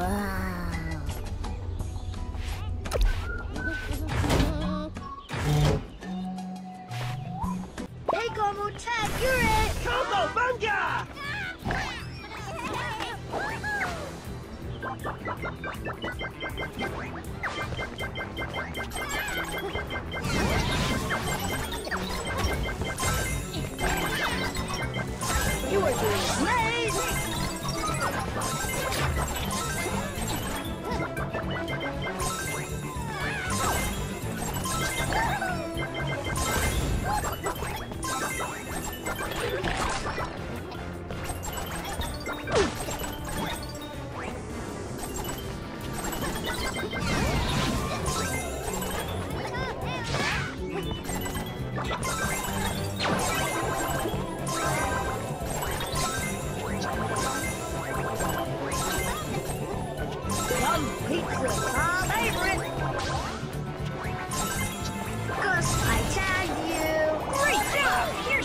Wow. Hey, Combo Tab, you're it! Combo Panda! You are doing great!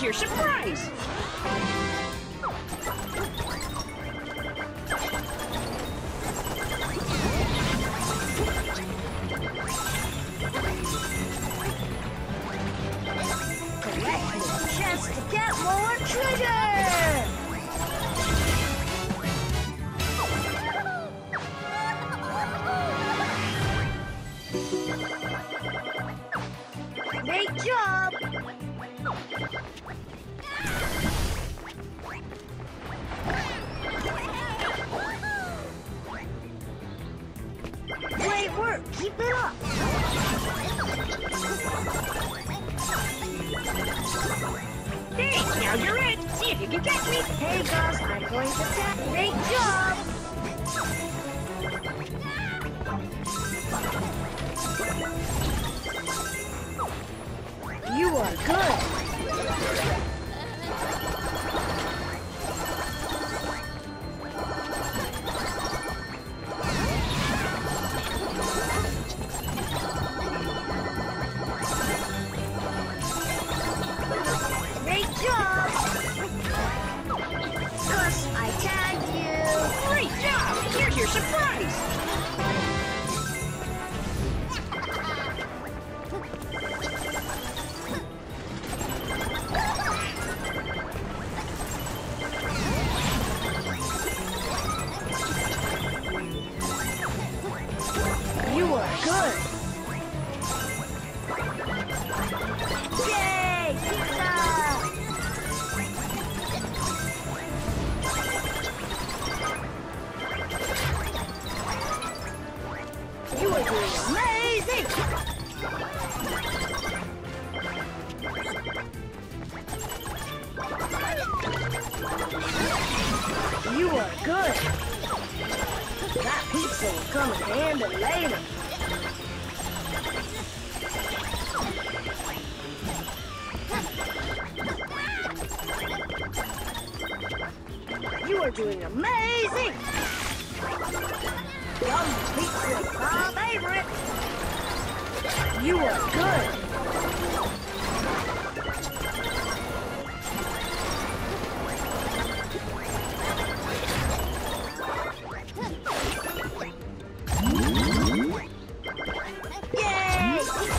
Your surprise! Just to get more treasure! Great job! Great work! Keep it up! Thanks! Now you're it! See if you can catch me! Hey, boss! I'm going to catch you! Great job! You are good! Great job! Gus, I tagged you! Great job! Here's your surprise! Good! Yay! Pizza! You are doing amazing! You are good! That pizza will come in handy later! You are doing amazing! Yum pizza is my favorite! You are good! Yay! Pizza!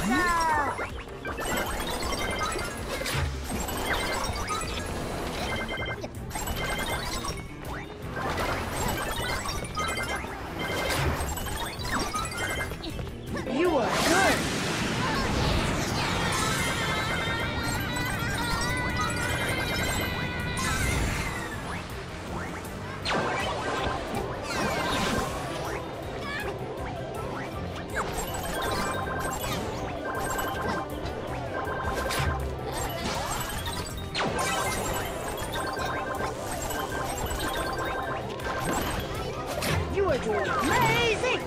Amazing!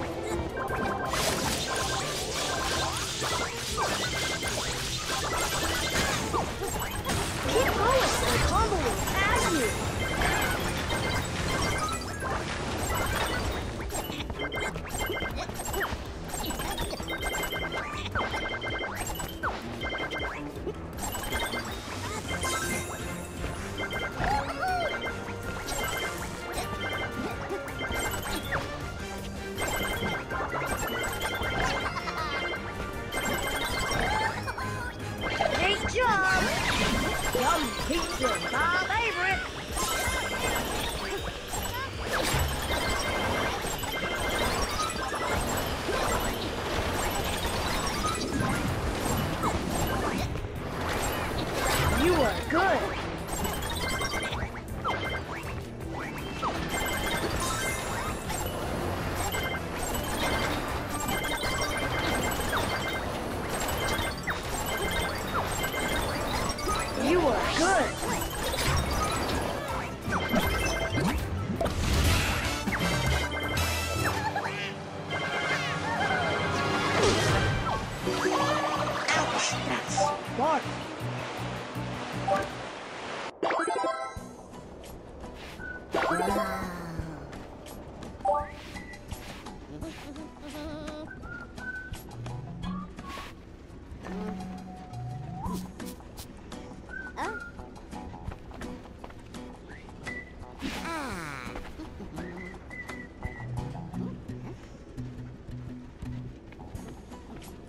Keep going, the combo will pass you!